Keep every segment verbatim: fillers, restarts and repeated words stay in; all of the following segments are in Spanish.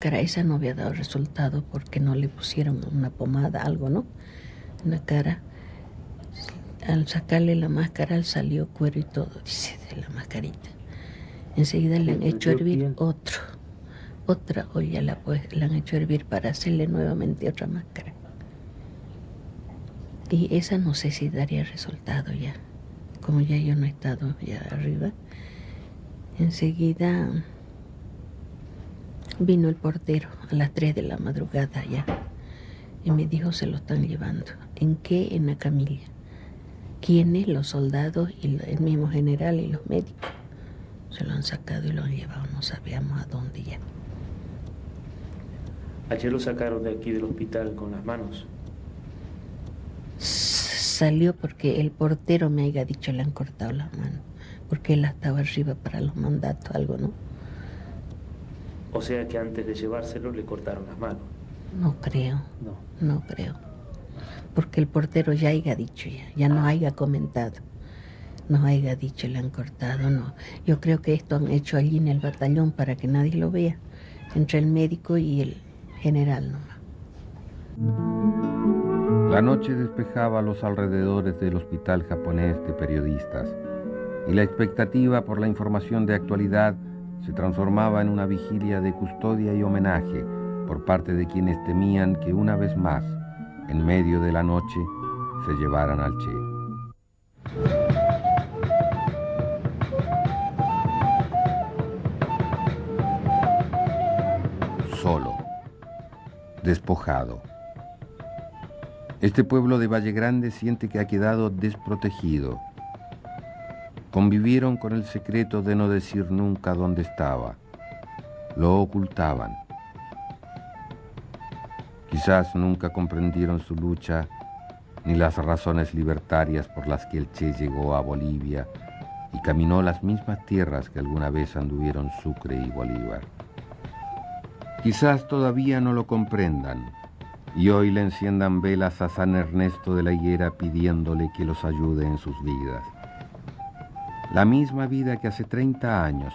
Cara esa no había dado resultado porque no le pusieron una pomada, algo, ¿no? Una cara. Al sacarle la máscara salió cuero y todo, dice, de la mascarita. Enseguida le han hecho hervir otro, otra olla la, pues, la han hecho hervir para hacerle nuevamente otra máscara. Y esa no sé si daría resultado ya. Como ya yo no he estado ya arriba, enseguida vino el portero a las tres de la madrugada ya y me dijo, se lo están llevando. ¿En qué? En la camilla. ¿Quiénes? Los soldados y el mismo general y los médicos. Se lo han sacado y lo han llevado, no sabíamos a dónde ya. Ayer lo sacaron de aquí del hospital con las manos. Salió porque el portero me haya dicho le han cortado las manos, porque él estaba arriba para los mandatos, algo, ¿no? O sea que antes de llevárselo le cortaron las manos. No creo, no, no creo. Porque el portero ya haya dicho, ya, ya no haya comentado. No haya dicho, le han cortado, no. Yo creo que esto han hecho allí en el batallón para que nadie lo vea, entre el médico y el general nomás. La noche despejaba los alrededores del hospital japonés de periodistas y la expectativa por la información de actualidad se transformaba en una vigilia de custodia y homenaje por parte de quienes temían que una vez más, en medio de la noche, se llevaran al Che. Solo, despojado. Este pueblo de Vallegrande siente que ha quedado desprotegido. Convivieron con el secreto de no decir nunca dónde estaba. Lo ocultaban. Quizás nunca comprendieron su lucha ni las razones libertarias por las que el Che llegó a Bolivia y caminó las mismas tierras que alguna vez anduvieron Sucre y Bolívar. Quizás todavía no lo comprendan y hoy le enciendan velas a San Ernesto de la Higuera pidiéndole que los ayude en sus vidas. La misma vida que hace treinta años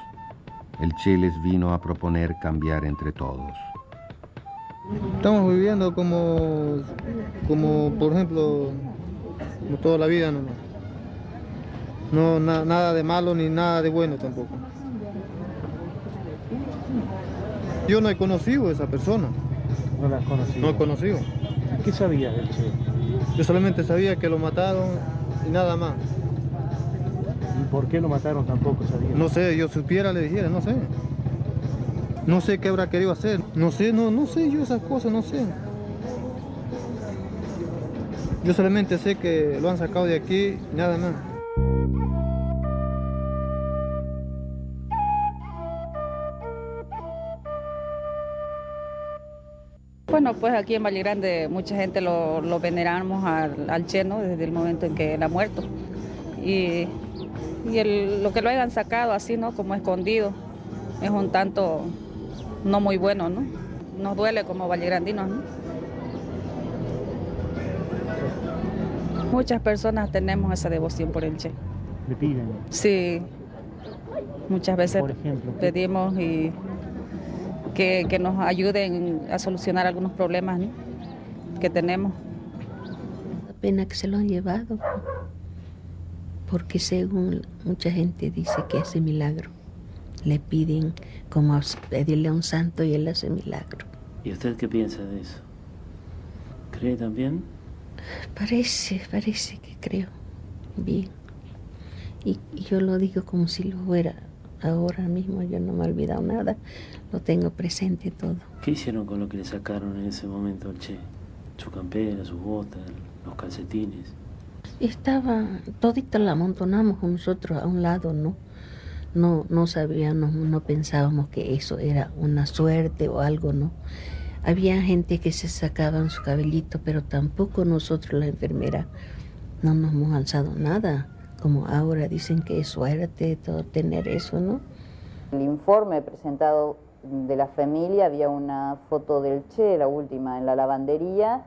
el Che les vino a proponer cambiar entre todos. Estamos viviendo como, como por ejemplo, como toda la vida nomás. No, na, nada de malo ni nada de bueno tampoco. Yo no he conocido a esa persona. No la has conocido. No he conocido. ¿Qué sabías del Che? Yo solamente sabía que lo mataron y nada más. ¿Y por qué lo mataron tampoco sabía? No sé, yo supiera le dijera, no sé. No sé qué habrá querido hacer. No sé, no, no sé yo esas cosas, no sé. Yo solamente sé que lo han sacado de aquí y nada más. Bueno, pues aquí en Vallegrande mucha gente lo, lo veneramos al, al Che, ¿no? Desde el momento en que él ha muerto. Y, y el, lo que lo hayan sacado así, ¿no? Como escondido, es un tanto no muy bueno, ¿no? Nos duele como vallegrandinos, ¿no? Muchas personas tenemos esa devoción por el Che. ¿Le piden? Sí, muchas veces por ejemplo, pedimos y... Que, que nos ayuden a solucionar algunos problemas, ¿no? Que tenemos. La pena que se lo han llevado, porque según mucha gente dice que hace milagro. Le piden como pedirle a un santo y él hace milagro. ¿Y usted qué piensa de eso? ¿Cree también? Parece, parece que creo. Bien. Y, y yo lo digo como si lo fuera. Ahora mismo yo no me he olvidado nada, lo tengo presente todo. ¿Qué hicieron con lo que le sacaron en ese momento al Che? Su campera, sus botas, los calcetines. Estaba, todito la amontonamos nosotros a un lado, ¿no? No, no sabíamos, no pensábamos que eso era una suerte o algo, ¿no? Había gente que se sacaban su cabellito, pero tampoco nosotros, la enfermera, no nos hemos alzado nada. Como ahora dicen que es suerte todo tener eso, ¿no? En el informe presentado de la familia había una foto del Che, la última en la lavandería,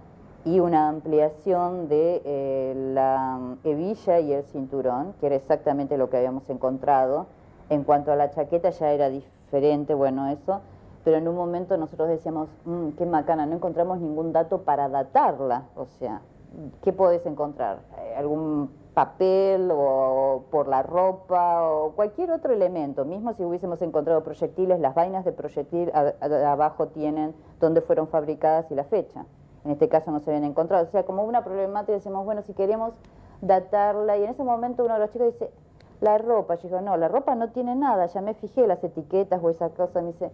y una ampliación de eh, la hebilla y el cinturón, que era exactamente lo que habíamos encontrado. En cuanto a la chaqueta ya era diferente, bueno, eso, pero en un momento nosotros decíamos, mmm, qué macana, no encontramos ningún dato para datarla, o sea, ¿qué podés encontrar? ¿Algún papel o por la ropa o cualquier otro elemento? Mismo si hubiésemos encontrado proyectiles, las vainas de proyectil a, a, abajo tienen dónde fueron fabricadas y la fecha. En este caso no se habían encontrado, o sea, como una problemática, decimos, bueno, si queremos datarla, y en ese momento uno de los chicos dice, la ropa, yo digo, no, la ropa no tiene nada, ya me fijé las etiquetas o esa cosa, me dice,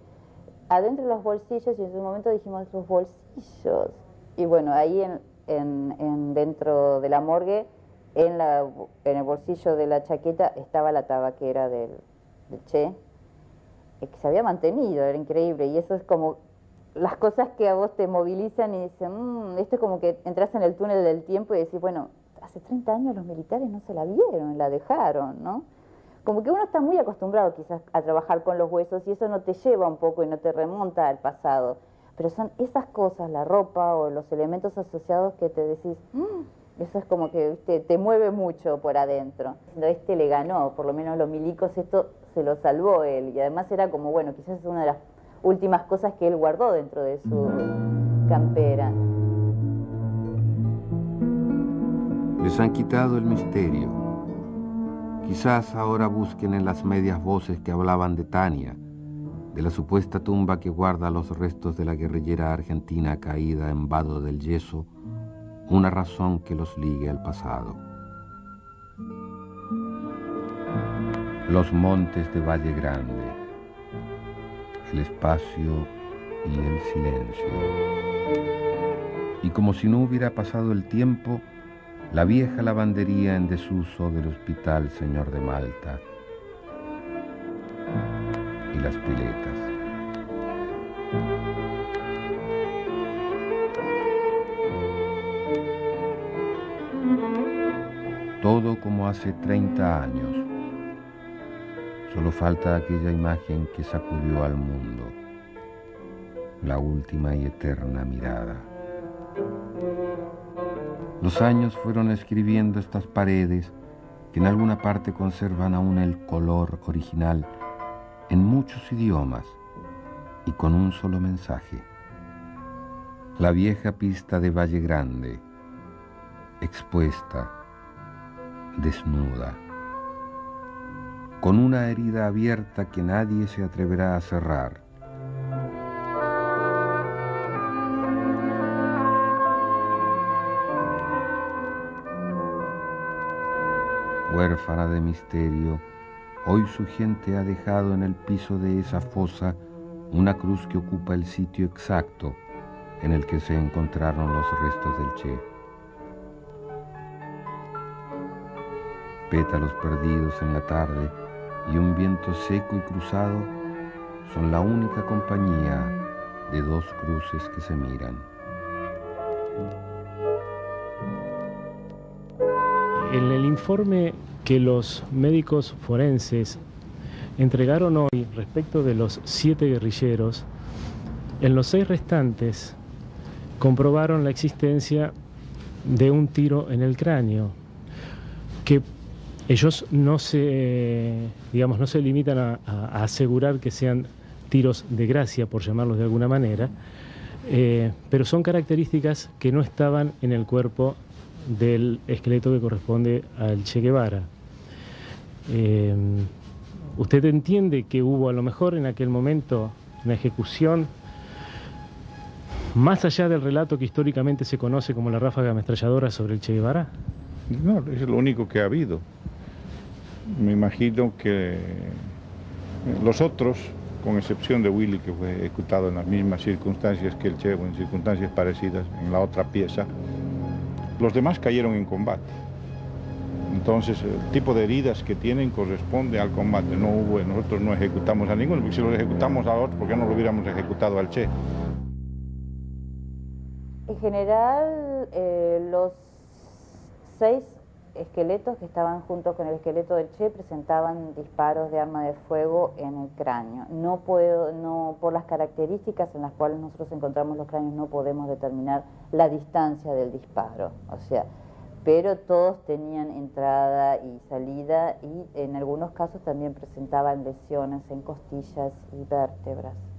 adentro los bolsillos, y en ese momento dijimos, los bolsillos, y bueno, ahí en, en, en dentro de la morgue, en, la, en el bolsillo de la chaqueta estaba la tabaquera del, del Che, que se había mantenido, era increíble, y eso es como las cosas que a vos te movilizan y dicen, mmm, esto es como que entras en el túnel del tiempo y decís, bueno, hace treinta años los militares no se la vieron, la dejaron, ¿no? Como que uno está muy acostumbrado quizás a trabajar con los huesos y eso no te lleva un poco y no te remonta al pasado, pero son esas cosas, la ropa o los elementos asociados que te decís, mmm, eso es como que te, te mueve mucho por adentro. Este le ganó, por lo menos los milicos, esto se lo salvó él, y además era como, bueno, quizás es una de las últimas cosas que él guardó dentro de su campera. Les han quitado el misterio. Quizás ahora busquen en las medias voces que hablaban de Tania, de la supuesta tumba que guarda los restos de la guerrillera argentina caída en Vado del Yeso, una razón que los ligue al pasado. Los montes de Vallegrande, el espacio y el silencio. Y como si no hubiera pasado el tiempo, la vieja lavandería en desuso del hospital Señor de Malta y las piletas. Todo como hace treinta años. Solo falta aquella imagen que sacudió al mundo, la última y eterna mirada. Los años fueron escribiendo estas paredes que en alguna parte conservan aún el color original en muchos idiomas y con un solo mensaje. La vieja pista de Vallegrande, expuesta, desnuda, con una herida abierta que nadie se atreverá a cerrar. Huérfana de misterio, hoy su gente ha dejado en el piso de esa fosa una cruz que ocupa el sitio exacto en el que se encontraron los restos del Che. Pétalos perdidos en la tarde y un viento seco y cruzado son la única compañía de dos cruces que se miran. En el informe que los médicos forenses entregaron hoy respecto de los siete guerrilleros, en los seis restantes comprobaron la existencia de un tiro en el cráneo, que ellos no se, digamos, no se limitan a, a asegurar que sean tiros de gracia, por llamarlos de alguna manera, eh, pero son características que no estaban en el cuerpo del esqueleto que corresponde al Che Guevara. Eh, ¿Usted entiende que hubo a lo mejor en aquel momento una ejecución, más allá del relato que históricamente se conoce como la ráfaga ametralladora sobre el Che Guevara? No, es lo único que ha habido. Me imagino que los otros, con excepción de Willy, que fue ejecutado en las mismas circunstancias que el Che, en circunstancias parecidas, en la otra pieza, los demás cayeron en combate. Entonces, el tipo de heridas que tienen corresponde al combate. No hubo, nosotros no ejecutamos a ninguno, porque si los ejecutamos a otros, ¿por qué no lo hubiéramos ejecutado al Che? En general, eh, los seis esqueletos que estaban juntos con el esqueleto del Che presentaban disparos de arma de fuego en el cráneo. No puedo, no, por las características en las cuales nosotros encontramos los cráneos no podemos determinar la distancia del disparo, o sea, pero todos tenían entrada y salida y en algunos casos también presentaban lesiones en costillas y vértebras.